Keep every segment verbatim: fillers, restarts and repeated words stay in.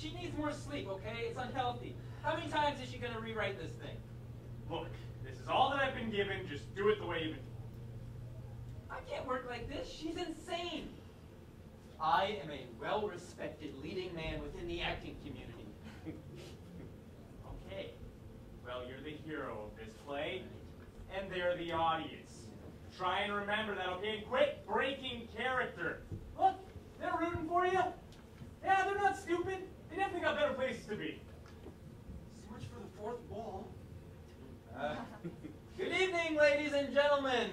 She needs more sleep, okay? It's unhealthy. How many times is she going to rewrite this thing? Look, this is all that I've been given. Just do it the way you've been told. I can't work like this. She's insane. I am a well-respected leading man within the acting community. Okay. Well, you're the hero of this play, and they're the audience. Try and remember that, okay? Quit breaking character. Look, they're rooting for you. Yeah, they're not stupid. They definitely got better places to be. So much for the fourth wall. Uh, good evening, ladies and gentlemen.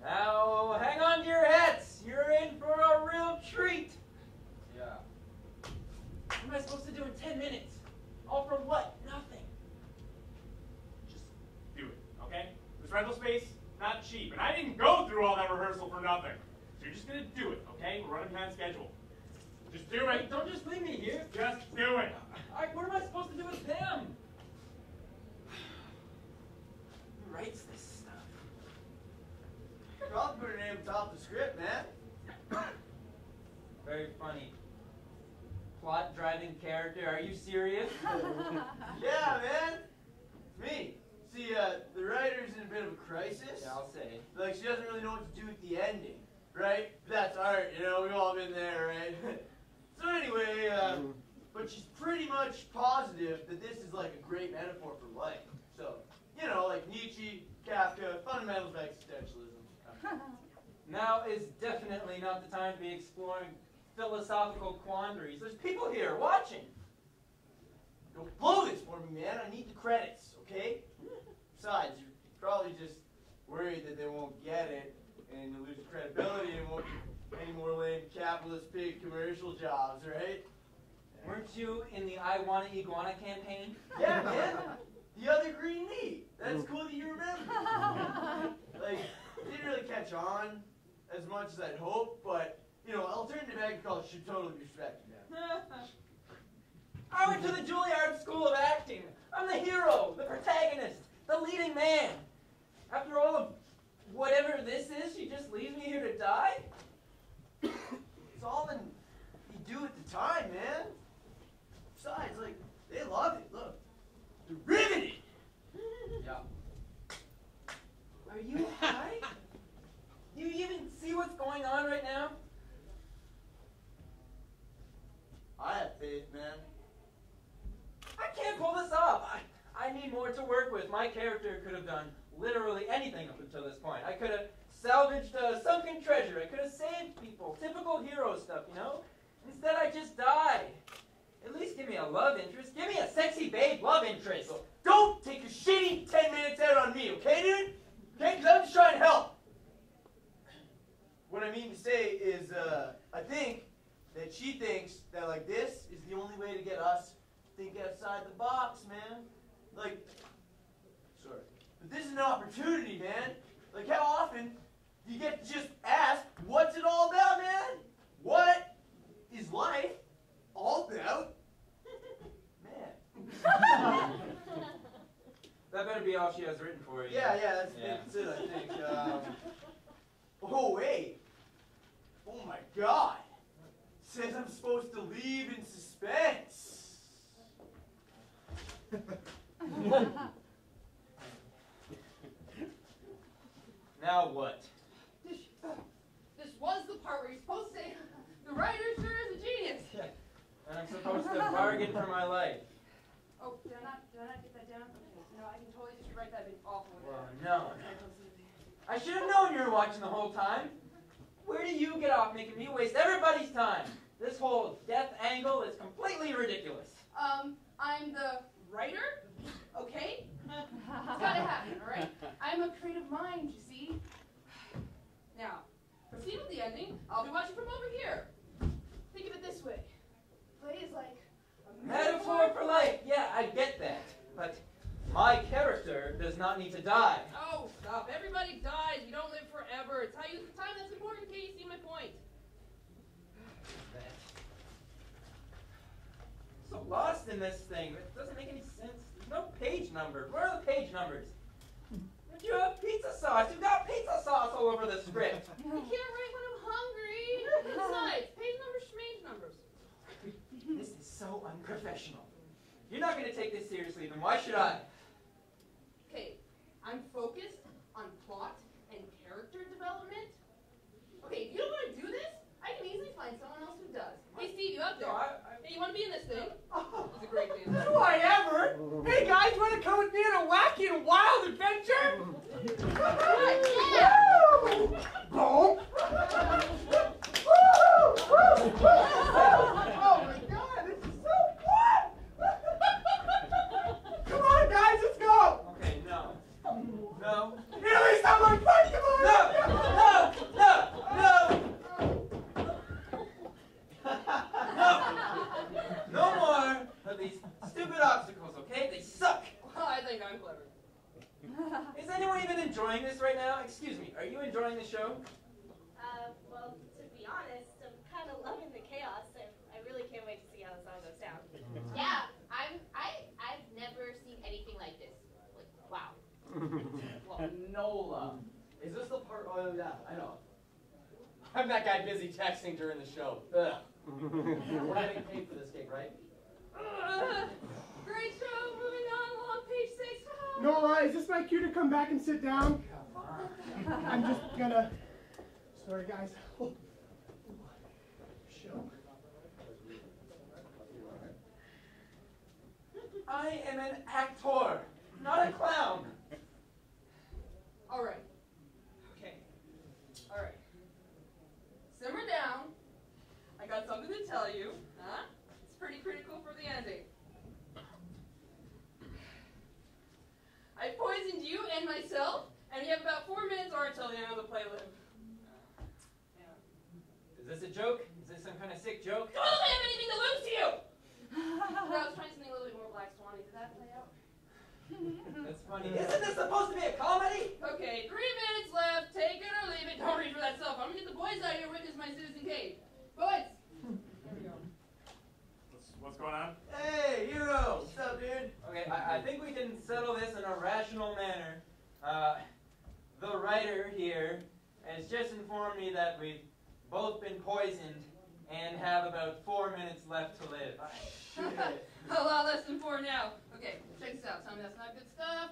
Now, hang on to your hats. You're in for a real treat. Yeah. What am I supposed to do in ten minutes? All for what? Nothing. Just do it, okay? This rental space, not cheap. And I didn't go through all that rehearsal for nothing. So you're just going to do it, okay? We're running behind schedule. Just do it. Hey, don't just leave me here. Just do it. All right, what am I supposed to do with them? Who writes this stuff? I'll put your name atop the script, man. Very funny. Plot driving character. Are you serious? Yeah, man. Me. See, uh, the writer's in a bit of a crisis. Yeah, I'll say. Like, she doesn't really know what to do with the ending, right? But that's art, you know. We've all been there, right? So anyway, uh, but she's pretty much positive that this is like a great metaphor for life. So, you know, like Nietzsche, Kafka, fundamentals of existentialism. Now is definitely not the time to be exploring philosophical quandaries. There's people here watching. Don't blow this for me, man. I need the credits, okay? Besides, you're probably just worried that they won't get it and you'll lose credibility and won't get any more lame capitalist pig commercial jobs, right? Weren't you in the I Want to Iguana campaign? Yeah, man. The other green meat. That's cool that you remember. Like, it didn't really catch on as much as I'd hoped, but, you know, alternative agriculture should totally be respected now. I went to the Juilliard School of Acting. I'm the hero, the protagonist, the leading man. After all of whatever this is, she just leaves me here to die? It's all in you do at the time, man. Besides, like, they love it. Look, they're riveted. Yeah. Are you high? Do you even see what's going on right now? I have faith, man. I can't pull this off. I, I need more to work with. My character could have done literally anything up until this point. I could have salvaged a sunken treasure. I could have saved people. Typical hero stuff, you know? Instead, I just died. At least give me a love interest. Give me a sexy babe love interest. Don't take your shitty ten minutes out on me, okay, dude? Okay, because I'm just trying to help. What I mean to say is, uh, I think that she thinks that, like, this is the only way to get us to think outside the box, man. Like, sorry. But this is an opportunity, man. Like, how often do you get to just ask, what's it all about, man? What is life all about? Man. That better be all she has written for you. Yeah, yeah, that's, yeah. that's it, I think. Um, oh, wait. Oh, my God. It says I'm supposed to leave in suspense. Now what? This, this was the part where you're supposed to say, the writer sure is a genius. Yeah. And I'm supposed to bargain for my life. Oh, did I not, did I not get that down? Okay. No, I can totally just rewrite that. It'd be awful. Well, no. I should have known you were watching the whole time. Where do you get off making me waste everybody's time? This whole death angle is completely ridiculous. Um, I'm the writer, okay? It's gotta happen, all right? I'm a creative mind, you see? Now, proceed with the ending. I'll be watching from over here. Think of it this way. Play is like metaphor for life. Yeah, I get that. But my character does not need to die. Oh, stop. Everybody dies. You don't live forever. It's how you use the time that's important. Can't you see my point? I'm so lost in this thing. It doesn't make any sense. There's no page number. Where are the page numbers? But you have pizza sauce. You've got pizza sauce all over the script. I can't write when I'm hungry. Besides, page numbers, schmage numbers. This is so unprofessional. You're not going to take this seriously, then why should I? Okay, I'm focused on plot and character development. Okay, if you don't want to do this, I can easily find someone else who does. Hey, Steve, you up there? No, I, I, hey, you want to be in this thing? Oh, it's a great thing. Do I ever? Hey, guys, want to come with me on a wacky and wild adventure? Woo! Boom! Woo! Oh, my God, this is so fun! Come on, guys, let's go! Okay, no. No. Really, someone fight, come on! No! No! No! No! No! No more of these stupid obstacles, okay? They suck! Well, I think I'm clever. Is anyone even enjoying this right now? Excuse me, are you enjoying the show? Uh, well, to be honest, I'm kind of loving the chaos, and I really can't wait to see how this all goes down. Yeah, I'm, I, I've never seen anything like this. Like, wow. Well, Nola, is this the part? Oh, yeah, I know. I'm that guy busy texting during the show. Ugh. We're not getting paid for this gig, right? Uh, great show, moving on along, page six. Nola, is this my cue to come back and sit down? Come on. I'm just gonna. Sorry, guys. Oh. Show. I am an actor, not a clown. All right. Okay. All right. Simmer down. I got something to tell you. Huh? It's pretty critical for the ending. I poisoned you and myself, and you have about four minutes or until the end of the playlist. Is this a joke? Is this some kind of sick joke? I don't have anything to lose to you! I was trying something a little bit more Black Swan-y. Did that play out? That's funny. Isn't this supposed to be a comedy? Okay, three minutes left. Take it or leave it. Don't reach for that cell phone. I'm going to get the boys out of here to witness my Citizen Kane. Boys! There we go. What's, what's going on? Hey, hero! What's up, dude? Okay, I, I think we can settle this in a rational manner. Uh, the writer here has just informed me that we've both been poisoned and have about four minutes left to live. A lot less than four now. Okay, check this out. Some of that's not good stuff.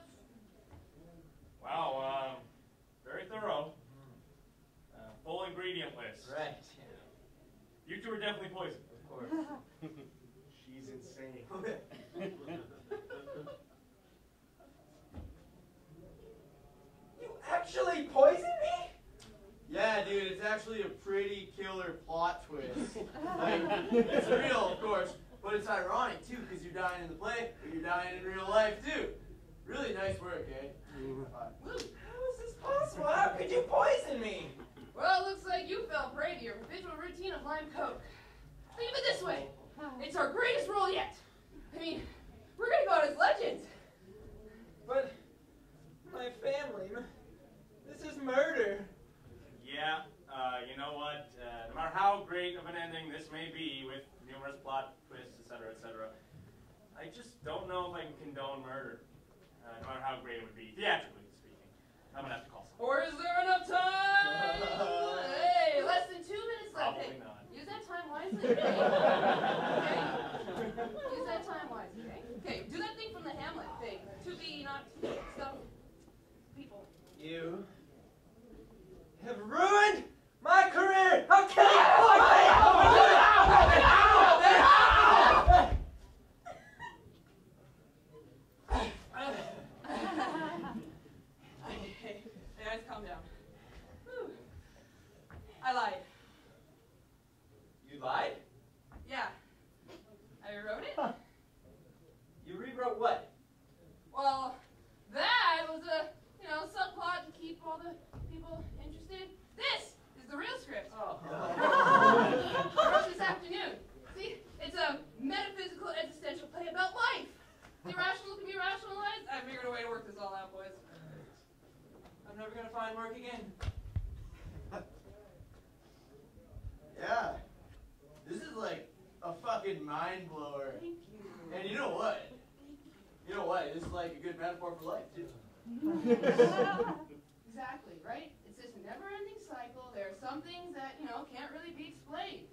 Wow, um, very thorough. Uh, full ingredient list. Right. Yeah. You two are definitely poisoned. Of course. She's insane. You actually poisoned me? Yeah, dude, it's actually a pretty killer plot twist. Like, it's real, of course, but it's ironic, too, because you're dying in the play, but you're dying in real life, too. Really nice work, eh? How is this possible? How could you poison me? Well, it looks like you fell prey to your habitual routine of lime coke. Think of it this way. It's our greatest role yet. I mean, we're going to go out as legends. But my family, this is murder. Yeah, uh, you know what, uh, no matter how great of an ending this may be with numerous plot twists, et cetera, et cetera, I just don't know if I can condone murder, uh, no matter how great it would be, theatrically speaking. I'm going to have to call someone. Or is there enough time? Uh, hey, less than two minutes left. Probably not. Use that time wisely. Okay. Use that time wisely. Okay, do that thing from the Hamlet thing. To be not some people. You have ruined my career! How can you Okay, guys, calm down. Whew. I lied. You lied? Yeah. I rewrote it. You rewrote what? Well, that was a, you know, subplot to keep all the people interested. This is the real script. Oh. I wrote this afternoon. See, it's a metaphysical existential play about life. The irrational can be rationalized. I figured a way to work this all out, boys. I'm never gonna find work again. Yeah, this is like a fucking mind blower. Thank you. And you know what? You know what? This is like a good metaphor for life too. Exactly, right? It's this never-ending cycle. There are some things that, you know, can't really be explained.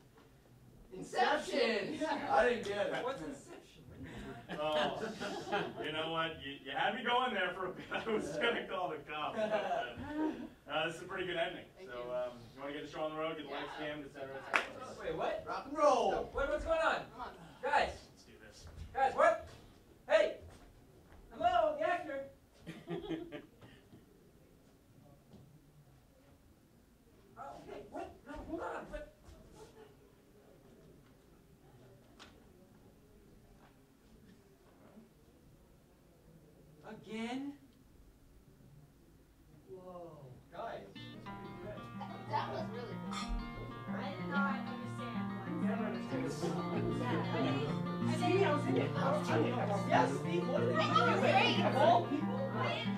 Inception! Yeah. I didn't get it. What's Inception? what? You, you had me going there for a bit. I was going to call the cops. But, uh, uh, this is a pretty good ending. Thank so um, you want to get the show on the road, get the yeah. lights cammed, et cetera, et cetera. Wait, what? Rock and roll. No. Wait, what's going on? Come on. Guys. Let's do this. Guys, what? Hey. Hello, the actor. Again? Whoa. Guys, that was really good. I didn't know I understand. I never understood this. Yeah, I mean, I was in it. Yes, Steve, what did you do? Of all people?